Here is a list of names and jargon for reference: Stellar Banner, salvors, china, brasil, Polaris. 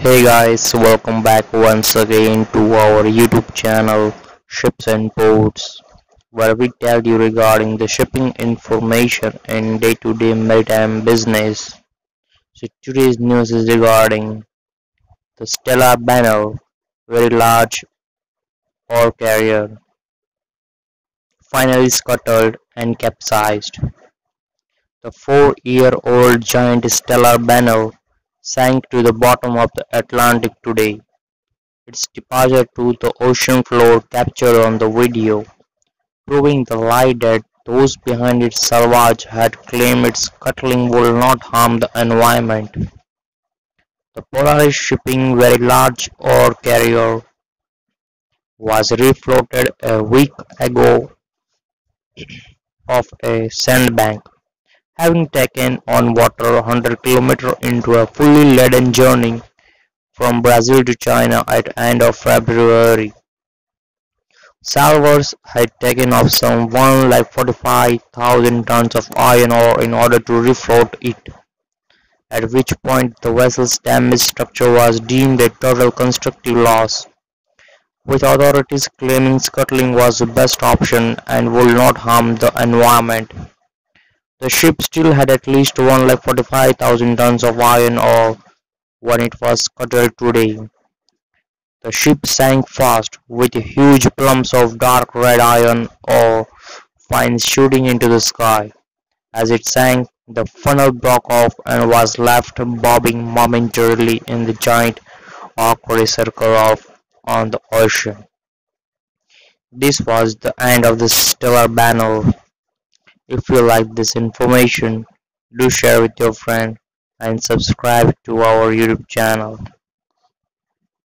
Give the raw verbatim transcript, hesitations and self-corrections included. Hey guys, welcome back once again to our YouTube channel Ships and Ports, where we tell you regarding the shipping information and day-to-day maritime business. So today's news is regarding the Stellar Banner, very large ore carrier, finally scuttled and capsized. The four-year-old giant Stellar Banner sank to the bottom of the Atlantic today. Its departure to the ocean floor captured on the video, proving the lie that those behind its salvage had claimed its scuttling will not harm the environment. The Polaris shipping very large ore carrier was refloated a week ago off a sandbank, having taken on water one hundred kilometers into a fully laden journey from Brazil to China at end of February. Salvors had taken off some one lakh forty-five thousand tons of iron ore in order to refloat it, at which point the vessel's damaged structure was deemed a total constructive loss, with authorities claiming scuttling was the best option and would not harm the environment. The ship still had at least one lakh forty-five thousand tons of iron ore when it was scuttled today. The ship sank fast, with huge clumps of dark red iron ore fines shooting into the sky. As it sank, the funnel broke off and was left bobbing momentarily in the giant awkward circle off on the ocean. This was the end of the Stellar Banner. If you like this information, do share with your friend and subscribe to our YouTube channel.